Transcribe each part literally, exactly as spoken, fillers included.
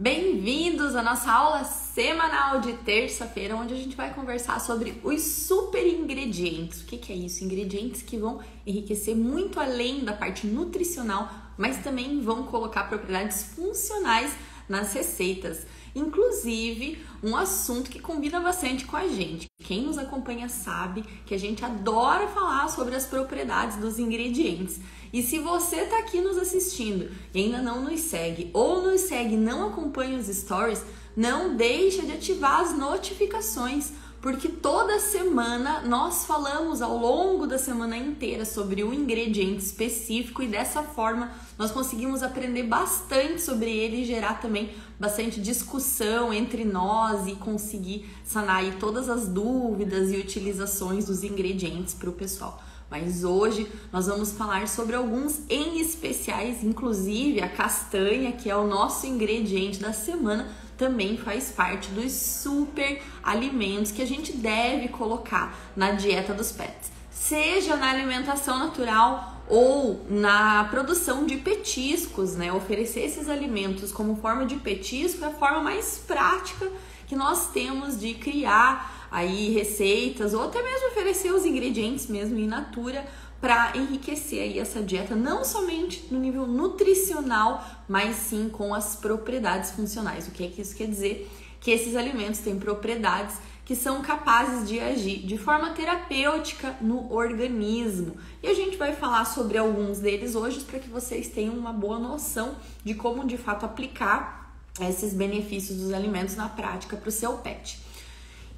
Bem-vindos à nossa aula semanal de terça-feira, onde a gente vai conversar sobre os super ingredientes. O que que é isso? Ingredientes que vão enriquecer muito além da parte nutricional, mas também vão colocar propriedades funcionais nas receitas. Inclusive, um assunto que combina bastante com a gente. Quem nos acompanha sabe que a gente adora falar sobre as propriedades dos ingredientes. E se você tá aqui nos assistindo e ainda não nos segue, ou nos segue e não acompanha os stories, não deixa de ativar as notificações, porque toda semana nós falamos ao longo da semana inteira sobre um ingrediente específico e dessa forma nós conseguimos aprender bastante sobre ele e gerar também bastante discussão entre nós e conseguir sanar aí todas as dúvidas e utilizações dos ingredientes para o pessoal. Mas hoje nós vamos falar sobre alguns em especiais, inclusive a castanha, que é o nosso ingrediente da semana, também faz parte dos super alimentos que a gente deve colocar na dieta dos pets. Seja na alimentação natural ou na produção de petiscos, né? Oferecer esses alimentos como forma de petisco é a forma mais prática que nós temos de criar aí receitas ou até mesmo oferecer os ingredientes mesmo in natura para enriquecer aí essa dieta, não somente no nível nutricional, mas sim com as propriedades funcionais. O que é que isso quer dizer? Que esses alimentos têm propriedades que são capazes de agir de forma terapêutica no organismo. E a gente vai falar sobre alguns deles hoje para que vocês tenham uma boa noção de como de fato aplicar esses benefícios dos alimentos na prática para o seu pet.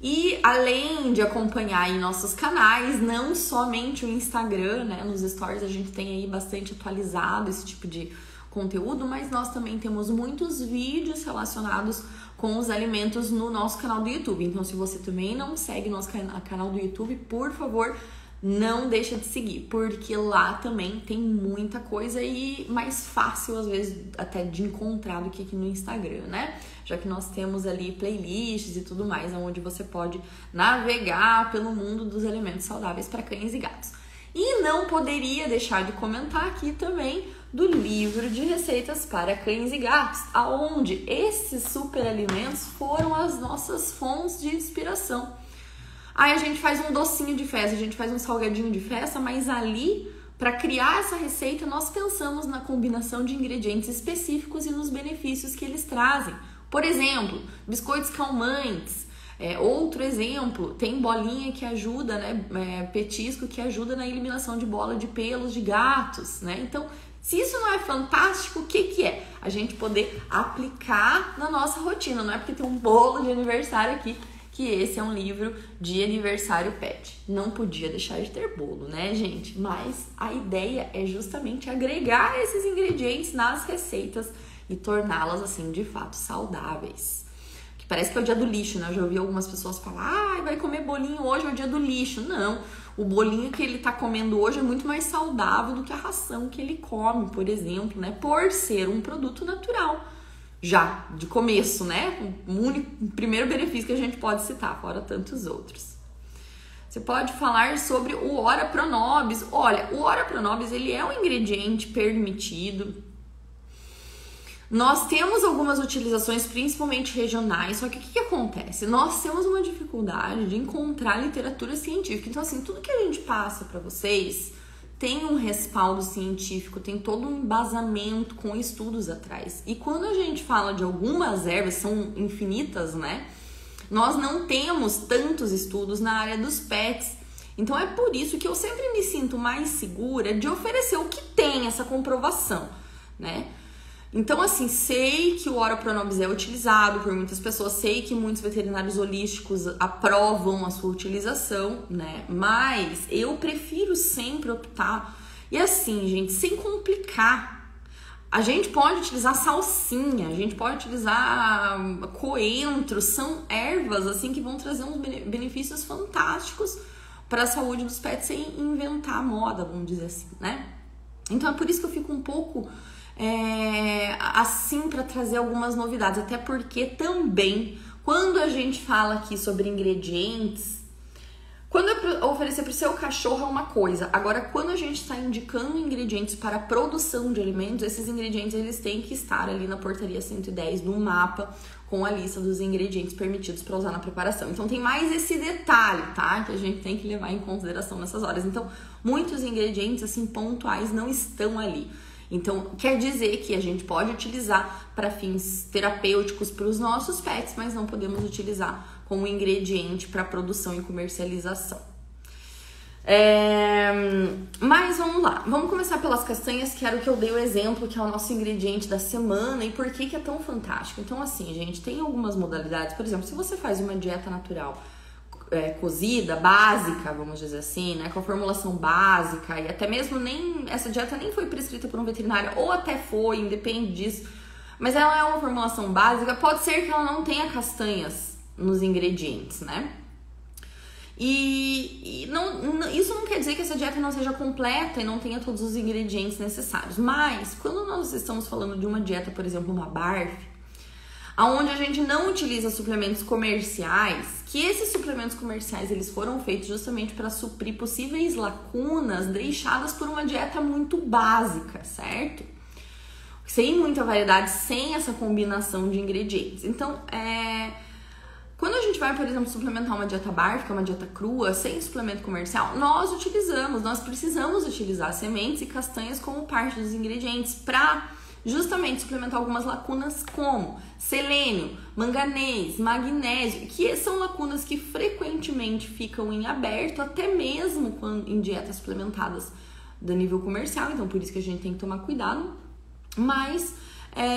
E além de acompanhar em nossos canais, não somente o Instagram, né? Nos stories a gente tem aí bastante atualizado esse tipo de conteúdo, mas nós também temos muitos vídeos relacionados com os alimentos no nosso canal do YouTube. Então, se você também não segue nosso canal do YouTube, por favor, não deixa de seguir, porque lá também tem muita coisa e mais fácil, às vezes, até de encontrar do que aqui no Instagram, né? Já que nós temos ali playlists e tudo mais, onde você pode navegar pelo mundo dos alimentos saudáveis para cães e gatos. E não poderia deixar de comentar aqui também do livro de receitas para cães e gatos, aonde esses super alimentos foram as nossas fontes de inspiração. Aí a gente faz um docinho de festa, a gente faz um salgadinho de festa, mas ali, para criar essa receita, nós pensamos na combinação de ingredientes específicos e nos benefícios que eles trazem. Por exemplo, biscoitos calmantes. É, outro exemplo, tem bolinha que ajuda, né, é, petisco que ajuda na eliminação de bola de pelos de gatos, né? Então, se isso não é fantástico, o que que é? A gente poder aplicar na nossa rotina, não é porque tem um bolo de aniversário aqui que esse é um livro de aniversário pet. Não podia deixar de ter bolo, né, gente? Mas a ideia é justamente agregar esses ingredientes nas receitas e torná-las, assim, de fato saudáveis. Que parece que é o dia do lixo, né? Eu já ouvi algumas pessoas falar, ah, vai comer bolinho hoje, é o dia do lixo. Não, o bolinho que ele tá comendo hoje é muito mais saudável do que a ração que ele come, por exemplo, né? Por ser um produto natural. Já de começo, né? O único, o primeiro benefício que a gente pode citar, fora tantos outros. Você pode falar sobre o Ora Pro Nobis. Olha, o Ora Pro Nobis, ele é um ingrediente permitido. Nós temos algumas utilizações, principalmente regionais, só que o que, que acontece? Nós temos uma dificuldade de encontrar literatura científica. Então, assim, tudo que a gente passa para vocês tem um respaldo científico, tem todo um embasamento com estudos atrás. E quando a gente fala de algumas ervas, são infinitas, né? Nós não temos tantos estudos na área dos pets. Então é por isso que eu sempre me sinto mais segura de oferecer o que tem essa comprovação, né? Então, assim, sei que o Ora Pro Nobis é utilizado por muitas pessoas, sei que muitos veterinários holísticos aprovam a sua utilização, né? Mas eu prefiro sempre optar. E assim, gente, sem complicar. A gente pode utilizar salsinha, a gente pode utilizar coentro, são ervas, assim, que vão trazer uns benefícios fantásticos para a saúde dos pets sem inventar a moda, vamos dizer assim, né? Então é por isso que eu fico um pouco... É, assim, para trazer algumas novidades, até porque também quando a gente fala aqui sobre ingredientes, Quando eu oferecer para o seu cachorro é uma coisa. Agora, quando a gente está indicando ingredientes para a produção de alimentos, esses ingredientes eles têm que estar ali na portaria cento e dez, no mapa, com a lista dos ingredientes permitidos para usar na preparação. Então, tem mais esse detalhe, tá? Que a gente tem que levar em consideração nessas horas. Então, muitos ingredientes, assim, pontuais não estão ali. Então, quer dizer que a gente pode utilizar para fins terapêuticos para os nossos pets, mas não podemos utilizar como ingrediente para produção e comercialização. É... Mas vamos lá, vamos começar pelas castanhas, que era o que eu dei o exemplo, que é o nosso ingrediente da semana e por que que é tão fantástico. Então, assim, gente, tem algumas modalidades, por exemplo, se você faz uma dieta natural, É, cozida, básica, vamos dizer assim, né, com a formulação básica, e até mesmo nem, essa dieta nem foi prescrita por um veterinário, ou até foi, independe disso, mas ela é uma formulação básica, pode ser que ela não tenha castanhas nos ingredientes, né, e, e não, não, isso não quer dizer que essa dieta não seja completa e não tenha todos os ingredientes necessários, mas quando nós estamos falando de uma dieta, por exemplo, uma barf, onde a gente não utiliza suplementos comerciais, que esses suplementos comerciais eles foram feitos justamente para suprir possíveis lacunas deixadas por uma dieta muito básica, certo? Sem muita variedade, sem essa combinação de ingredientes. Então, é... quando a gente vai, por exemplo, suplementar uma dieta barf, que é uma dieta crua, sem suplemento comercial, nós utilizamos, nós precisamos utilizar sementes e castanhas como parte dos ingredientes para... justamente suplementar algumas lacunas como selênio, manganês, magnésio, que são lacunas que frequentemente ficam em aberto, até mesmo quando, em dietas suplementadas do nível comercial, então por isso que a gente tem que tomar cuidado, mas é,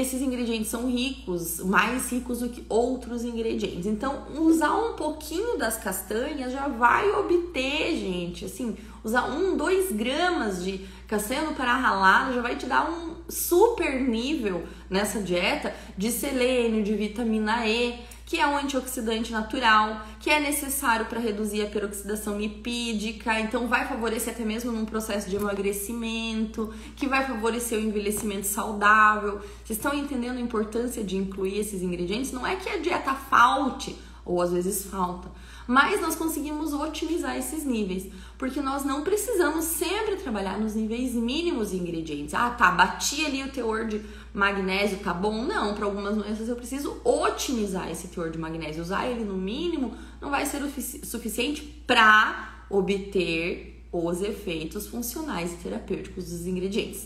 esses ingredientes são ricos, mais ricos do que outros ingredientes, então usar um pouquinho das castanhas já vai obter, gente, assim, usar um, dois gramas de castanha no Pará ralado já vai te dar um super nível nessa dieta de selênio, de vitamina E, que é um antioxidante natural, que é necessário para reduzir a peroxidação lipídica, então vai favorecer até mesmo num processo de emagrecimento, que vai favorecer o envelhecimento saudável. Vocês estão entendendo a importância de incluir esses ingredientes? Não é que a dieta falte, ou às vezes falta, mas nós conseguimos otimizar esses níveis, porque nós não precisamos sempre trabalhar nos níveis mínimos de ingredientes. Ah, tá, bati ali o teor de magnésio, tá bom? Não, para algumas doenças eu preciso otimizar esse teor de magnésio, usar ele no mínimo não vai ser suficiente para obter os efeitos funcionais e terapêuticos dos ingredientes.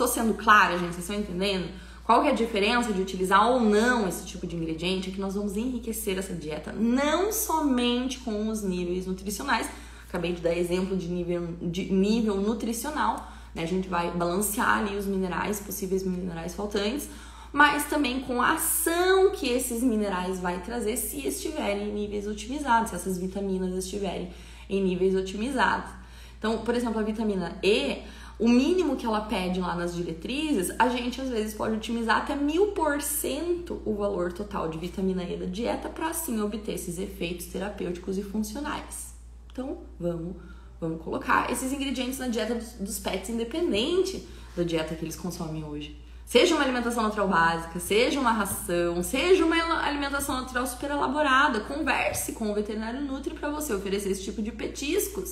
Tô sendo clara, gente? Vocês estão entendendo? Qual que é a diferença de utilizar ou não esse tipo de ingrediente? É que nós vamos enriquecer essa dieta não somente com os níveis nutricionais. Acabei de dar exemplo de nível, de nível nutricional, né? A gente vai balancear ali os minerais, possíveis minerais faltantes, mas também com a ação que esses minerais vai trazer se estiverem em níveis otimizados, se essas vitaminas estiverem em níveis otimizados. Então, por exemplo, a vitamina E... o mínimo que ela pede lá nas diretrizes, a gente às vezes pode otimizar até mil por cento o valor total de vitamina E da dieta para assim obter esses efeitos terapêuticos e funcionais. Então, vamos, vamos colocar esses ingredientes na dieta dos, dos pets, independente da dieta que eles consomem hoje. Seja uma alimentação natural básica, seja uma ração, seja uma alimentação natural super elaborada, converse com o veterinário nutri para você oferecer esse tipo de petiscos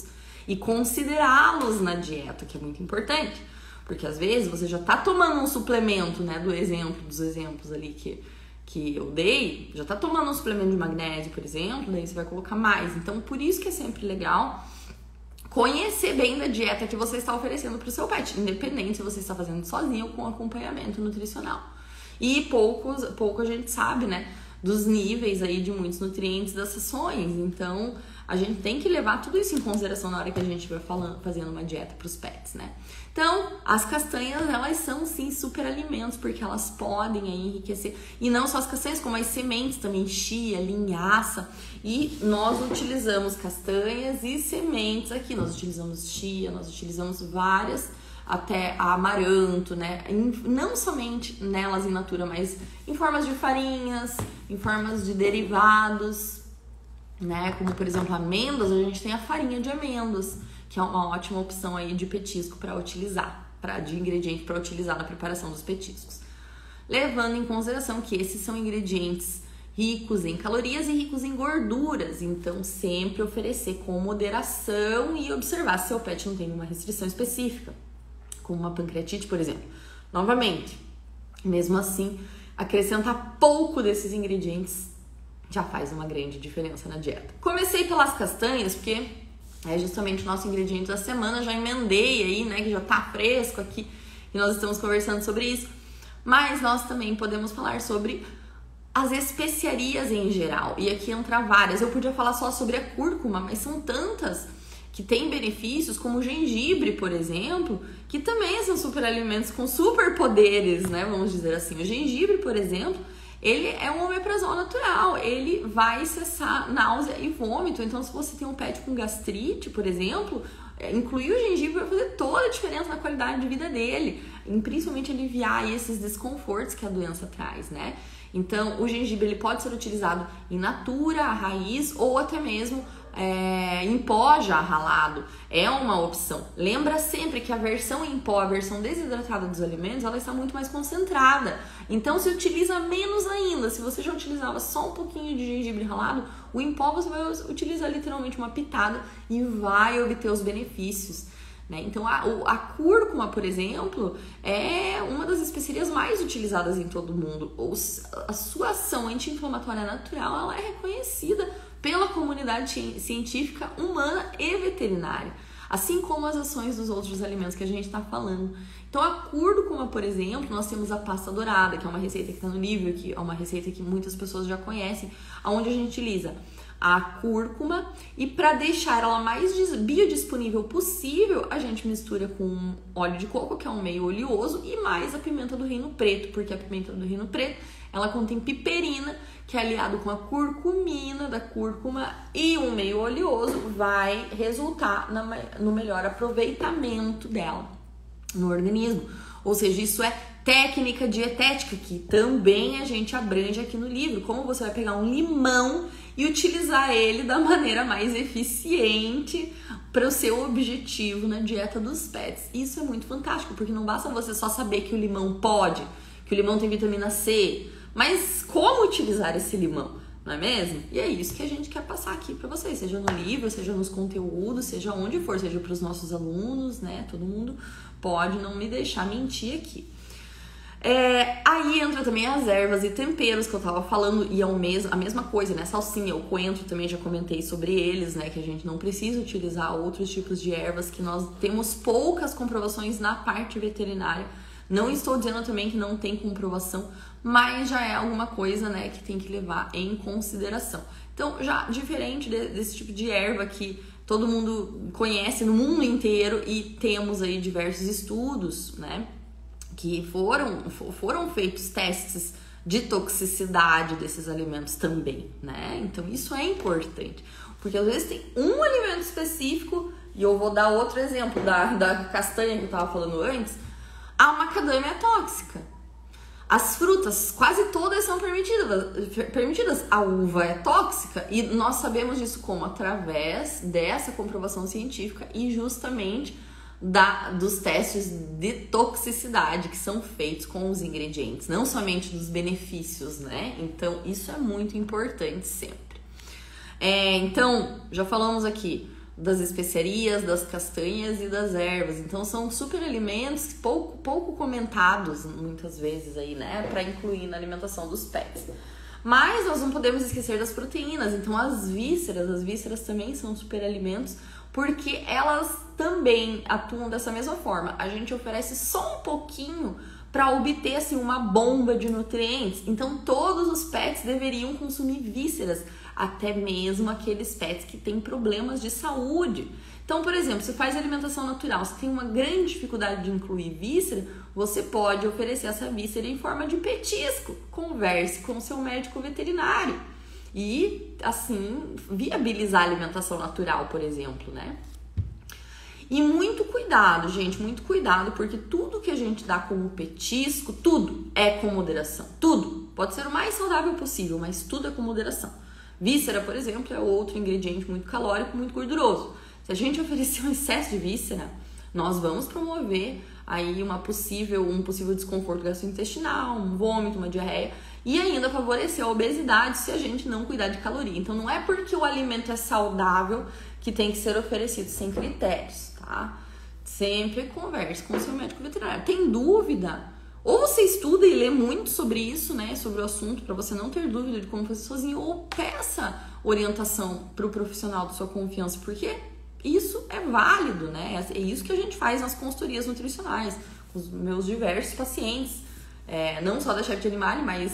e considerá-los na dieta, que é muito importante, porque às vezes você já tá tomando um suplemento, né, do exemplo, dos exemplos ali que, que eu dei, já tá tomando um suplemento de magnésio, por exemplo, daí você vai colocar mais, então por isso que é sempre legal conhecer bem da dieta que você está oferecendo para o seu pet, independente se você está fazendo sozinho ou com acompanhamento nutricional, e poucos, pouco a gente sabe, né, dos níveis aí de muitos nutrientes das rações, então a gente tem que levar tudo isso em consideração na hora que a gente vai falando, fazendo uma dieta para os pets, né? Então, as castanhas, elas são, sim, super alimentos, porque elas podem aí enriquecer. E não só as castanhas, como as sementes também, chia, linhaça. E nós utilizamos castanhas e sementes aqui. Nós utilizamos chia, nós utilizamos várias, até a amaranto, né? Não somente nelas in natura, mas em formas de farinhas, em formas de derivados, né? Como, por exemplo, amêndoas, a gente tem a farinha de amêndoas, que é uma ótima opção aí de petisco para utilizar, pra, de ingrediente para utilizar na preparação dos petiscos. Levando em consideração que esses são ingredientes ricos em calorias e ricos em gorduras, então sempre oferecer com moderação e observar se o pet não tem uma restrição específica, como uma pancreatite, por exemplo. Novamente, mesmo assim, acrescentar pouco desses ingredientes já faz uma grande diferença na dieta. Comecei pelas castanhas, porque é justamente o nosso ingrediente da semana, já emendei aí, né, que já tá fresco aqui, e nós estamos conversando sobre isso, mas nós também podemos falar sobre as especiarias em geral, e aqui entra várias. Eu podia falar só sobre a cúrcuma, mas são tantas que têm benefícios, como o gengibre, por exemplo, que também são superalimentos com superpoderes, né? Vamos dizer assim, o gengibre, por exemplo, ele é um omeprazol natural, ele vai cessar náusea e vômito. Então, se você tem um pet com gastrite, por exemplo, incluir o gengibre vai fazer toda a diferença na qualidade de vida dele, e principalmente aliviar esses desconfortos que a doença traz, né? Então, o gengibre ele pode ser utilizado in natura, a raiz, ou até mesmo é, em pó já ralado. É uma opção. Lembra sempre que a versão em pó, a versão desidratada dos alimentos, ela está muito mais concentrada. Então, se utiliza menos ainda. Se você já utilizava só um pouquinho de gengibre ralado, o em pó você vai utilizar literalmente uma pitada e vai obter os benefícios, né? Então, a, a cúrcuma, por exemplo, é uma das especiarias mais utilizadas em todo o mundo. A sua ação anti-inflamatória natural, ela é reconhecida pela comunidade científica, humana e veterinária, assim como as ações dos outros alimentos que a gente está falando. Então, a cúrcuma, por exemplo, nós temos a pasta dourada, que é uma receita que está no livro, que é uma receita que muitas pessoas já conhecem, onde a gente utiliza a cúrcuma, e para deixar ela mais biodisponível possível, a gente mistura com óleo de coco, que é um meio oleoso, e mais a pimenta do reino preto, porque a pimenta do reino preto, ela contém piperina, que é aliado com a curcumina da cúrcuma e um meio oleoso, vai resultar na, no melhor aproveitamento dela no organismo. Ou seja, isso é técnica dietética, que também a gente abrange aqui no livro, como você vai pegar um limão e utilizar ele da maneira mais eficiente para o seu objetivo na dieta dos pets. Isso é muito fantástico, porque não basta você só saber que o limão pode, que o limão tem vitamina C, mas como utilizar esse limão, não é mesmo? E é isso que a gente quer passar aqui para vocês, seja no livro, seja nos conteúdos, seja onde for, seja para os nossos alunos, né? Todo mundo pode não me deixar mentir aqui. É, aí entra também as ervas e temperos que eu tava falando, e é o mesmo, a mesma coisa, né? Salsinha, o coentro também já comentei sobre eles, né? Que a gente não precisa utilizar outros tipos de ervas, que nós temos poucas comprovações na parte veterinária. Não estou dizendo também que não tem comprovação, mas já é alguma coisa, né, que tem que levar em consideração. Então, já diferente de, desse tipo de erva que todo mundo conhece no mundo inteiro, e temos aí diversos estudos, né, que foram, foram feitos testes de toxicidade desses alimentos também, né? Então, isso é importante, porque às vezes tem um alimento específico, e eu vou dar outro exemplo da, da castanha que eu tava falando antes. A macadâmia é tóxica. As frutas, quase todas são permitidas, permitidas. A uva é tóxica, e nós sabemos disso como? Através dessa comprovação científica e justamente Da, dos testes de toxicidade que são feitos com os ingredientes, não somente dos benefícios, né? Então, isso é muito importante sempre. É, então, já falamos aqui das especiarias, das castanhas e das ervas. Então, são super alimentos pouco, pouco comentados, muitas vezes, aí, né? Para incluir na alimentação dos pets. Mas nós não podemos esquecer das proteínas. Então, as vísceras, as vísceras também são super alimentos, porque elas também atuam dessa mesma forma. A gente oferece só um pouquinho para obter assim, uma bomba de nutrientes. Então, todos os pets deveriam consumir vísceras, até mesmo aqueles pets que têm problemas de saúde. Então, por exemplo, se faz alimentação natural, se tem uma grande dificuldade de incluir víscera, você pode oferecer essa víscera em forma de petisco. Converse com o seu médico veterinário e, assim, viabilizar a alimentação natural, por exemplo, né? E muito cuidado, gente, muito cuidado, porque tudo que a gente dá como petisco, tudo é com moderação, tudo. Pode ser o mais saudável possível, mas tudo é com moderação. Víscera, por exemplo, é outro ingrediente muito calórico, muito gorduroso. Se a gente oferecer um excesso de víscera, nós vamos promover aí uma possível, um possível desconforto gastrointestinal, um vômito, uma diarreia, e ainda favorecer a obesidade se a gente não cuidar de caloria. Então não é porque o alimento é saudável que tem que ser oferecido sem critérios, tá? Sempre converse com o seu médico veterinário. Tem dúvida? Ou você estuda e lê muito sobre isso, né? Sobre o assunto, para você não ter dúvida de como fazer sozinho, ou peça orientação para o profissional de sua confiança, porque isso é válido, né? É isso que a gente faz nas consultorias nutricionais, com os meus diversos pacientes, é, não só da Chef di Animale, mas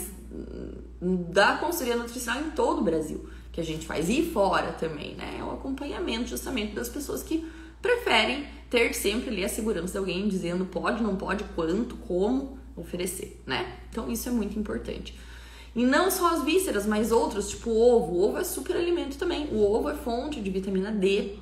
da consultoria nutricional em todo o Brasil, que a gente faz, e fora também, né? É o acompanhamento justamente das pessoas que preferem ter sempre ali a segurança de alguém dizendo pode, não pode, quanto, como oferecer, né? Então isso é muito importante. E não só as vísceras, mas outros, tipo o ovo. O ovo é super alimento também. O ovo é fonte de vitamina D,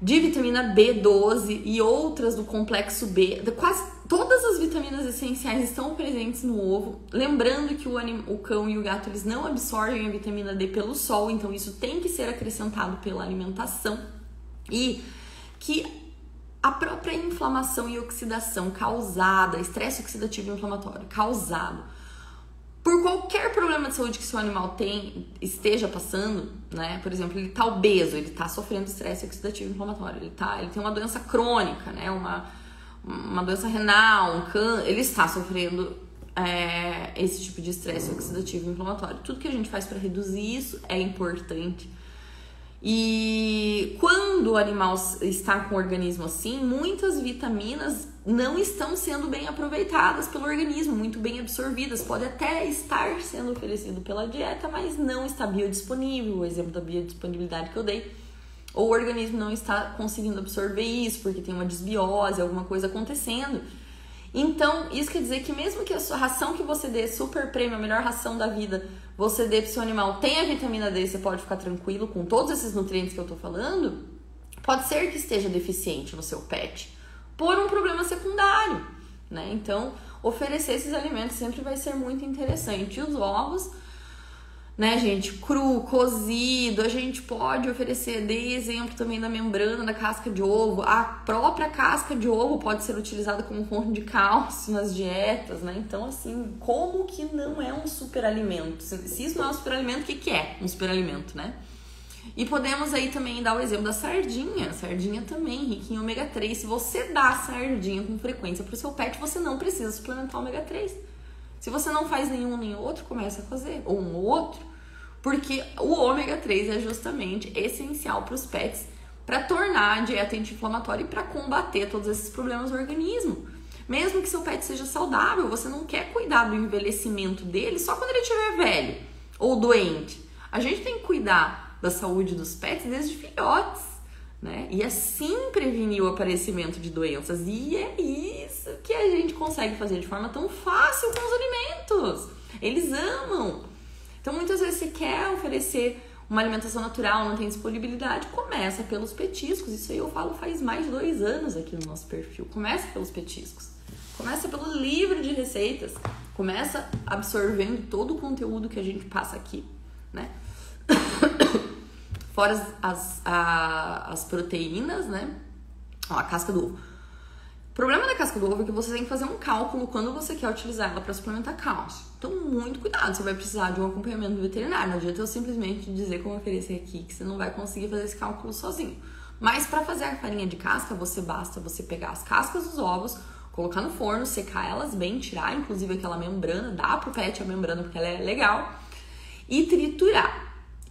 de vitamina B doze e outras do complexo B. Quase todas as vitaminas essenciais estão presentes no ovo. Lembrando que o, anim... o cão e o gato, eles não absorvem a vitamina D pelo sol, então isso tem que ser acrescentado pela alimentação. E que a própria inflamação e oxidação causada, estresse oxidativo e inflamatório causado por qualquer problema de saúde que seu animal tem, esteja passando, né? Por exemplo, ele tá obeso, ele tá sofrendo estresse oxidativo e inflamatório, ele, tá, ele tem uma doença crônica, né? Uma, uma doença renal, um câncer, ele está sofrendo é, esse tipo de estresse oxidativo e inflamatório. Tudo que a gente faz para reduzir isso é importante. E quando o animal está com o organismo assim, muitas vitaminas não estão sendo bem aproveitadas pelo organismo, muito bem absorvidas. Pode até estar sendo oferecido pela dieta, mas não está biodisponível. O exemplo da biodisponibilidade que eu dei. Ou o organismo não está conseguindo absorver isso, porque tem uma desbiose, alguma coisa acontecendo. Então, isso quer dizer que mesmo que a sua ração que você dê, super prêmio, a melhor ração da vida, você dê pro seu animal, tem a vitamina D, você pode ficar tranquilo com todos esses nutrientes que eu tô falando, pode ser que esteja deficiente no seu pet, por um problema secundário, né? Então, oferecer esses alimentos sempre vai ser muito interessante. E os ovos, né, gente, cru, cozido, a gente pode oferecer, dei exemplo também da membrana da casca de ovo. A própria casca de ovo pode ser utilizada como fonte de cálcio nas dietas, né? Então, assim, como que não é um superalimento? Se isso não é um superalimento, o que que é um superalimento, né? E podemos aí também dar o exemplo da sardinha. Sardinha também, rica em ômega três. Se você dá sardinha com frequência para o seu pet, você não precisa suplementar ômega três. Se você não faz nenhum nem outro, começa a fazer, ou um ou outro, porque o ômega três é justamente essencial para os pets, para tornar a dieta anti-inflamatória e para combater todos esses problemas do organismo. Mesmo que seu pet seja saudável, você não quer cuidar do envelhecimento dele só quando ele estiver velho ou doente. A gente tem que cuidar da saúde dos pets desde filhotes, né? E assim prevenir o aparecimento de doenças. E é isso que a gente consegue fazer de forma tão fácil com os alimentos. Eles amam. Então, muitas vezes você quer oferecer uma alimentação natural, não tem disponibilidade, começa pelos petiscos. Isso aí eu falo faz mais de dois anos aqui no nosso perfil. Começa pelos petiscos. Começa pelo livro de receitas. Começa absorvendo todo o conteúdo que a gente passa aqui, né? Fora as, as, a, as proteínas, né? Ó, a casca do ovo. O problema da casca do ovo é que você tem que fazer um cálculo quando você quer utilizar ela para suplementar cálcio. Então, muito cuidado, você vai precisar de um acompanhamento veterinário. Não adianta eu simplesmente dizer, como eu oferecer aqui, que você não vai conseguir fazer esse cálculo sozinho. Mas para fazer a farinha de casca, você basta você pegar as cascas dos ovos, colocar no forno, secar elas bem, tirar inclusive aquela membrana, dar pro pet a membrana porque ela é legal, e triturar.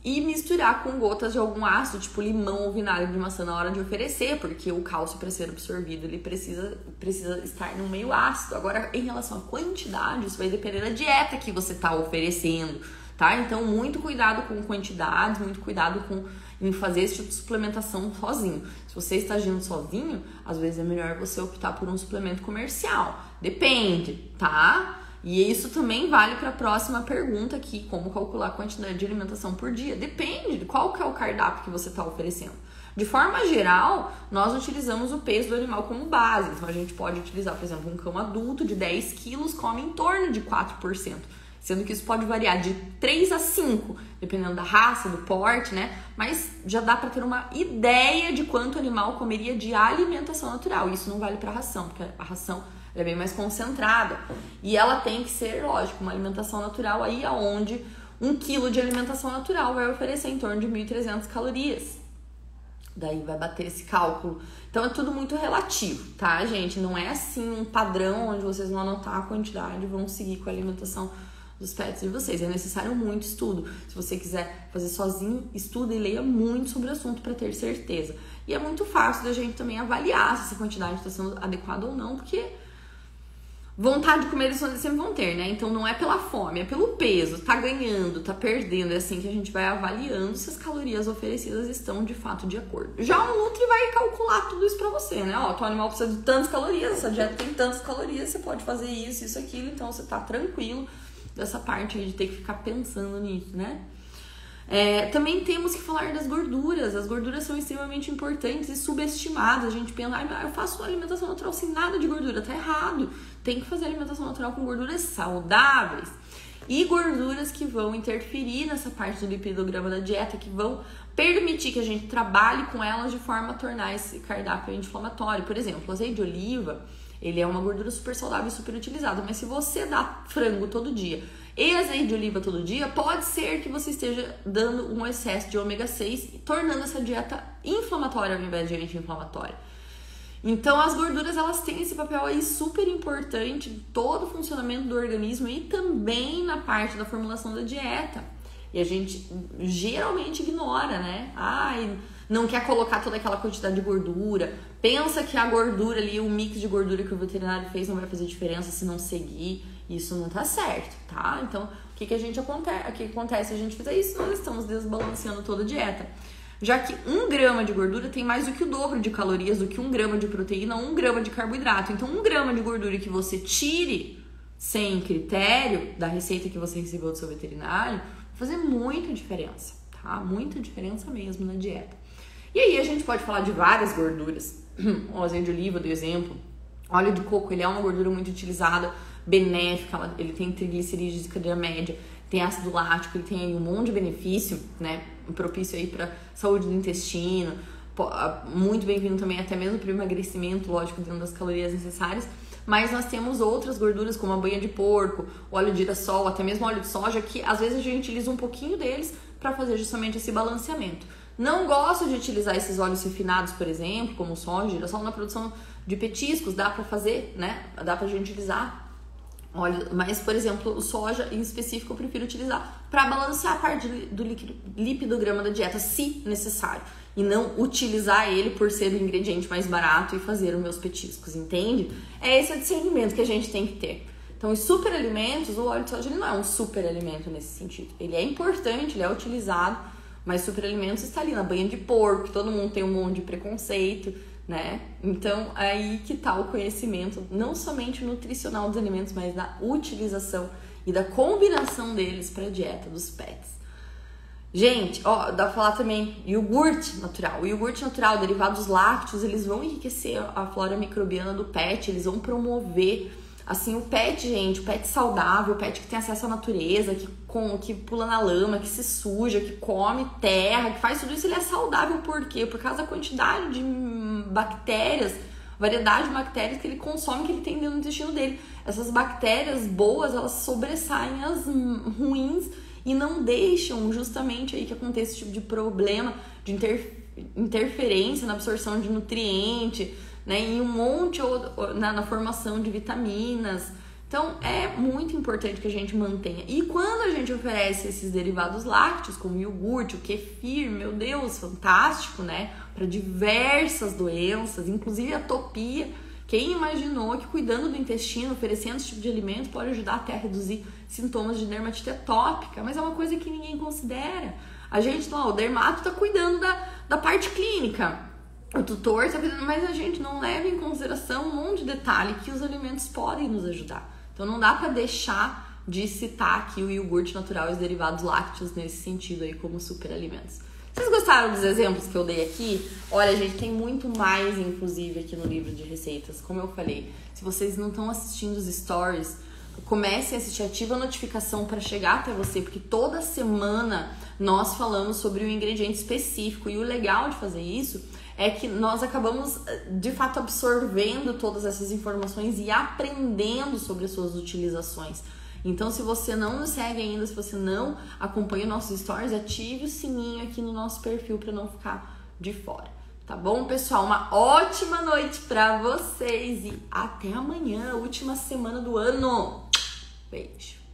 E misturar com gotas de algum ácido, tipo limão ou vinagre de maçã na hora de oferecer, porque o cálcio, para ser absorvido, ele precisa, precisa estar no meio ácido. Agora, em relação à quantidade, isso vai depender da dieta que você está oferecendo, tá? Então, muito cuidado com quantidades, muito cuidado com em fazer esse tipo de suplementação sozinho. Se você está agindo sozinho, às vezes é melhor você optar por um suplemento comercial. Depende, tá? E isso também vale para a próxima pergunta aqui, como calcular a quantidade de alimentação por dia. Depende de qual que é o cardápio que você está oferecendo. De forma geral, nós utilizamos o peso do animal como base. Então, a gente pode utilizar, por exemplo, um cão adulto de dez quilos come em torno de quatro por cento. Sendo que isso pode variar de três a cinco, dependendo da raça, do porte, né? Mas já dá para ter uma ideia de quanto o animal comeria de alimentação natural. Isso não vale para a ração, porque a ração ela é bem mais concentrada. E ela tem que ser, lógico, uma alimentação natural, aí aonde um quilo de alimentação natural vai oferecer em torno de mil e trezentas calorias. Daí vai bater esse cálculo. Então é tudo muito relativo, tá, gente? Não é assim um padrão onde vocês vão anotar a quantidade e vão seguir com a alimentação dos pets de vocês. É necessário muito estudo. Se você quiser fazer sozinho, estuda e leia muito sobre o assunto para ter certeza. E é muito fácil da gente também avaliar se essa quantidade está sendo adequada ou não, porque vontade de comer eles sempre vão ter, né? Então não é pela fome, é pelo peso. Tá ganhando, tá perdendo. É assim que a gente vai avaliando se as calorias oferecidas estão de fato de acordo. Já o Nutri vai calcular tudo isso pra você, né? Ó, teu animal precisa de tantas calorias, essa dieta tem tantas calorias, você pode fazer isso, isso, aquilo. Então você tá tranquilo dessa parte aí de ter que ficar pensando nisso, né? É, também temos que falar das gorduras. As gorduras são extremamente importantes e subestimadas. A gente pensa, ah, eu faço alimentação natural sem nada de gordura. Tá errado. Tem que fazer alimentação natural com gorduras saudáveis e gorduras que vão interferir nessa parte do lipidograma da dieta, que vão permitir que a gente trabalhe com elas de forma a tornar esse cardápio anti-inflamatório. Por exemplo, o azeite de oliva, ele é uma gordura super saudável e super utilizada, mas se você dá frango todo dia e azeite de oliva todo dia, pode ser que você esteja dando um excesso de ômega seis, tornando essa dieta inflamatória ao invés de anti-inflamatória. Então, as gorduras, elas têm esse papel aí super importante em todo o funcionamento do organismo e também na parte da formulação da dieta. E a gente geralmente ignora, né? Ai, não quer colocar toda aquela quantidade de gordura, pensa que a gordura ali, o mix de gordura que o veterinário fez não vai fazer diferença se não seguir. Isso não tá certo, tá? Então, o que que a gente acontece? O que acontece se a gente fizer isso? Nós estamos desbalanceando toda a dieta. Já que um grama de gordura tem mais do que o dobro de calorias do que um grama de proteína ou um grama de carboidrato. Então, um grama de gordura que você tire sem critério da receita que você recebeu do seu veterinário vai fazer muita diferença, tá? Muita diferença mesmo na dieta. E aí, a gente pode falar de várias gorduras. O azeite de oliva, do exemplo. Óleo de coco, ele é uma gordura muito utilizada, benéfica, ele tem triglicerídeos de cadeia média, tem ácido lático, ele tem um monte de benefício, né? Propício aí para saúde do intestino, muito bem-vindo também até mesmo para o emagrecimento, lógico, dentro das calorias necessárias. Mas nós temos outras gorduras como a banha de porco, óleo de girassol, até mesmo óleo de soja, que às vezes a gente utiliza um pouquinho deles para fazer justamente esse balanceamento. Não gosto de utilizar esses óleos refinados, por exemplo, como soja, girassol, na produção de petiscos, dá para fazer, né? Dá pra gente utilizar. Olha, mas, por exemplo, o soja em específico eu prefiro utilizar para balancear a parte do lipidograma da dieta, se necessário. E não utilizar ele por ser o ingrediente mais barato e fazer os meus petiscos, entende? É esse o discernimento que a gente tem que ter. Então, os superalimentos, o óleo de soja, ele não é um superalimento nesse sentido. Ele é importante, ele é utilizado, mas superalimentos está ali na banha de porco, todo mundo tem um monte de preconceito, né? Então, aí que tá o conhecimento, não somente nutricional dos alimentos, mas da utilização e da combinação deles para a dieta dos pets. Gente, ó, dá pra falar também iogurte natural. O iogurte natural, derivados lácteos, eles vão enriquecer a flora microbiana do pet, eles vão promover, assim, o pet, gente, o pet saudável, o pet que tem acesso à natureza, que, com, que pula na lama, que se suja, que come terra, que faz tudo isso, ele é saudável. Por quê? Por causa da quantidade de bactérias, variedade de bactérias que ele consome, que ele tem dentro do intestino dele. Essas bactérias boas, elas sobressaem as ruins e não deixam justamente aí que aconteça esse tipo de problema de inter... interferência na absorção de nutriente, né, e um monte na, na formação de vitaminas. Então, é muito importante que a gente mantenha. E quando a gente oferece esses derivados lácteos, como o iogurte, o kefir, meu Deus, fantástico, né? Para diversas doenças, inclusive atopia. Quem imaginou que cuidando do intestino, oferecendo esse tipo de alimento, pode ajudar até a reduzir sintomas de dermatite atópica? Mas é uma coisa que ninguém considera. A gente, ó, o dermato tá cuidando da, da parte clínica. O tutor tá cuidando, mas a gente não leva em consideração um monte de detalhe que os alimentos podem nos ajudar. Então não dá para deixar de citar aqui o iogurte natural e os derivados lácteos nesse sentido aí como superalimentos. Vocês gostaram dos exemplos que eu dei aqui? Olha, gente, tem muito mais, inclusive, aqui no livro de receitas, como eu falei. Se vocês não estão assistindo os stories, comece a assistir, ativa a notificação para chegar até você, porque toda semana nós falamos sobre um ingrediente específico, e o legal de fazer isso é que nós acabamos, de fato, absorvendo todas essas informações e aprendendo sobre as suas utilizações. Então, se você não nos segue ainda, se você não acompanha nossos stories, ative o sininho aqui no nosso perfil para não ficar de fora. Tá bom, pessoal? Uma ótima noite para vocês e até amanhã, última semana do ano. Beijo.